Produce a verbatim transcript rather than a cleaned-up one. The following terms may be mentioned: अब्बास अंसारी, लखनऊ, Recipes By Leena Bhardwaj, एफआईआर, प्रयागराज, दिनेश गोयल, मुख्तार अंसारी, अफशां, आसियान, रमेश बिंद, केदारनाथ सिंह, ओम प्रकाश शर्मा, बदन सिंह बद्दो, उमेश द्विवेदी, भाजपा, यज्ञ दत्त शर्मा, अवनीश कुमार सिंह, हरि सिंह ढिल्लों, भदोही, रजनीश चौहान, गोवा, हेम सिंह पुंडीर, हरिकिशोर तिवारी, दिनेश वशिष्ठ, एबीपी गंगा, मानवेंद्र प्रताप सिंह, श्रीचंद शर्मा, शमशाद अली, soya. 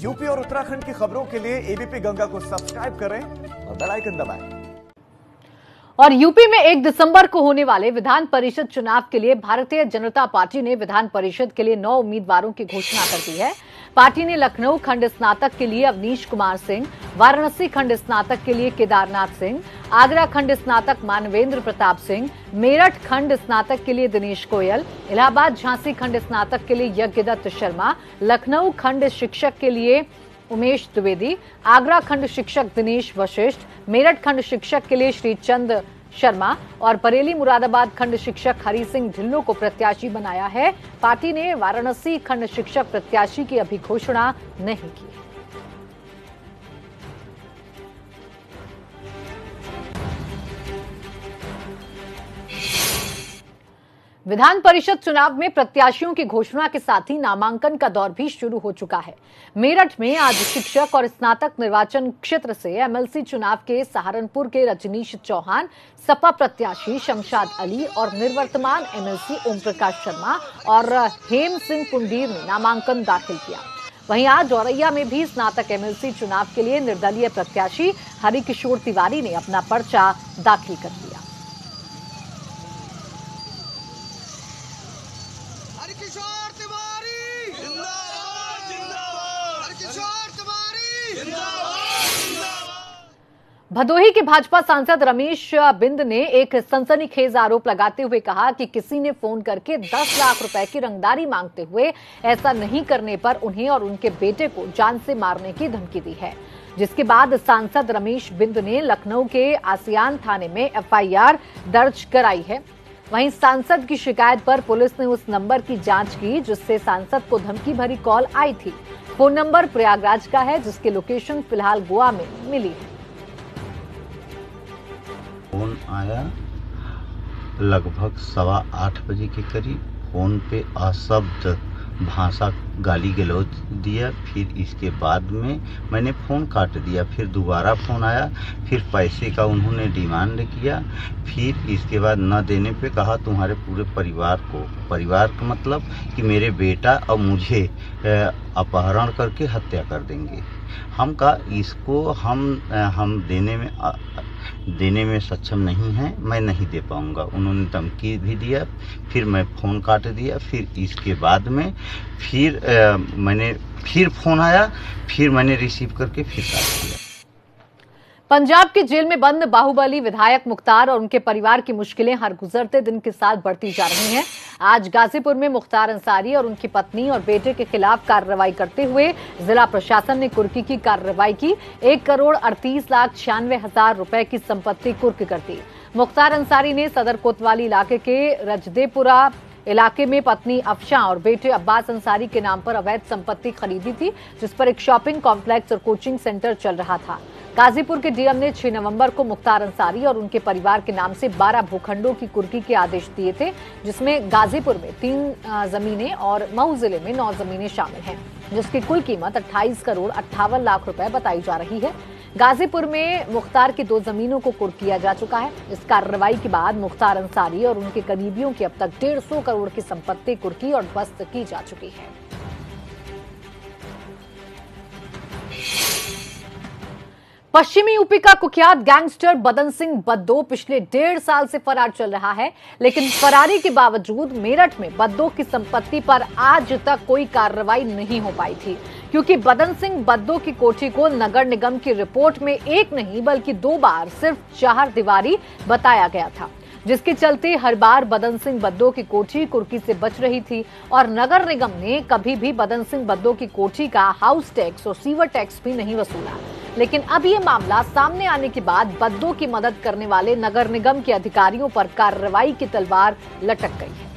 UP और उत्तराखंड की खबरों के लिए एबीपी गंगा को सब्सक्राइब करें और बेल आइकन दबाएं। और यूपी में एक दिसंबर को होने वाले विधान परिषद चुनाव के लिए भारतीय जनता पार्टी ने विधान परिषद के लिए नौ उम्मीदवारों की घोषणा कर दी है। पार्टी ने लखनऊ खंड स्नातक के लिए अवनीश कुमार सिंह, वाराणसी खंड स्नातक के लिए केदारनाथ सिंह, आगरा खंड स्नातक मानवेंद्र प्रताप सिंह, मेरठ खंड स्नातक के लिए दिनेश गोयल, इलाहाबाद झांसी खंड स्नातक के लिए यज्ञ दत्त शर्मा, लखनऊ खंड शिक्षक के लिए उमेश द्विवेदी, आगरा खंड शिक्षक दिनेश वशिष्ठ, मेरठ खंड शिक्षक के लिए श्रीचंद शर्मा और बरेली मुरादाबाद खंड शिक्षक हरि सिंह ढिल्लों को प्रत्याशी बनाया है। पार्टी ने वाराणसी खंड शिक्षक प्रत्याशी की अभी घोषणा नहीं की। विधान परिषद चुनाव में प्रत्याशियों की घोषणा के साथ ही नामांकन का दौर भी शुरू हो चुका है। मेरठ में आज शिक्षक और स्नातक निर्वाचन क्षेत्र से एमएलसी चुनाव के सहारनपुर के रजनीश चौहान, सपा प्रत्याशी शमशाद अली और निर्वर्तमान एमएलसी ओम प्रकाश शर्मा और हेम सिंह पुंडीर ने नामांकन दाखिल किया। वहीं आज औरैया में भी स्नातक एमएलसी चुनाव के लिए निर्दलीय प्रत्याशी हरिकिशोर तिवारी ने अपना पर्चा दाखिल कर दिया। भदोही के भाजपा सांसद रमेश बिंद ने एक सनसनीखेज आरोप लगाते हुए कहा कि किसी ने फोन करके दस लाख रुपए की रंगदारी मांगते हुए ऐसा नहीं करने पर उन्हें और उनके बेटे को जान से मारने की धमकी दी है, जिसके बाद सांसद रमेश बिंद ने लखनऊ के आसियान थाने में एफआईआर दर्ज कराई है। वहीं सांसद की शिकायत पर पुलिस ने उस नंबर की जांच की जिससे सांसद को धमकी भरी कॉल आई थी। फोन नंबर प्रयागराज का है जिसकी लोकेशन फिलहाल गोवा में मिली है। फोन आया लगभग सवा आठ बजे के करीब। फोन पे अशब्द भाषा गाली गलौज दिया, फिर इसके बाद में मैंने फ़ोन काट दिया। फिर दोबारा फ़ोन आया, फिर पैसे का उन्होंने डिमांड किया। फिर इसके बाद न देने पे कहा तुम्हारे पूरे परिवार को, परिवार का मतलब कि मेरे बेटा और मुझे अपहरण करके हत्या कर देंगे। हम का इसको हम हम देने में आ, देने में सक्षम नहीं है, मैं नहीं दे पाऊंगा। उन्होंने धमकी भी दिया, फिर मैं फ़ोन काट दिया। फिर इसके बाद में फिर आ, मैंने फिर फ़ोन आया, फिर मैंने रिसीव करके फिर काट दिया। पंजाब के जेल में बंद बाहुबली विधायक मुख्तार और उनके परिवार की मुश्किलें हर गुजरते दिन के साथ बढ़ती जा रही हैं। आज गाजीपुर में मुख्तार अंसारी और उनकी पत्नी और बेटे के खिलाफ कार्रवाई करते हुए जिला प्रशासन ने कुर्की की कार्रवाई की। एक करोड़ अड़तीस लाख छियानवे हजार रुपए की संपत्ति कुर्क कर दी। मुख्तार अंसारी ने सदर कोतवाली इलाके के रजदेपुरा इलाके में पत्नी अफशां और बेटे अब्बास अंसारी के नाम पर अवैध संपत्ति खरीदी थी, जिस पर एक शॉपिंग कॉम्प्लेक्स और कोचिंग सेंटर चल रहा था। गाजीपुर के डीएम ने छह नवंबर को मुख्तार अंसारी और उनके परिवार के नाम से बारह भूखंडों की कुर्की के आदेश दिए थे, जिसमें गाजीपुर में तीन जमीनें और मऊ जिले में नौ जमीनें शामिल हैं, जिसकी कुल कीमत अट्ठाईस करोड़ अट्ठावन लाख रुपए बताई जा रही है। गाजीपुर में मुख्तार की दो जमीनों को कुर्क किया जा चुका है। इस कार्रवाई के बाद मुख्तार अंसारी और उनके करीबियों की अब तक डेढ़ सौ करोड़ की संपत्ति कुर्की और ध्वस्त की जा चुकी है। पश्चिमी यूपी का कुख्यात गैंगस्टर बदन सिंह बद्दो पिछले डेढ़ साल से फरार चल रहा है, लेकिन फरारी के बावजूद मेरठ में बद्दो की संपत्ति पर आज तक कोई कार्रवाई नहीं हो पाई थी, क्योंकि बदन सिंह बद्दो की कोठी को नगर निगम की रिपोर्ट में एक नहीं बल्कि दो बार सिर्फ चार दीवारी बताया गया था, जिसके चलते हर बार बदन सिंह बद्दो की कोठी कुर्की से बच रही थी और नगर निगम ने कभी भी बदन सिंह बद्दो की कोठी का हाउस टैक्स और सीवर टैक्स भी नहीं वसूला। लेकिन अब ये मामला सामने आने के बाद बद्दो की मदद करने वाले नगर निगम के अधिकारियों पर कार्रवाई की तलवार लटक गई है।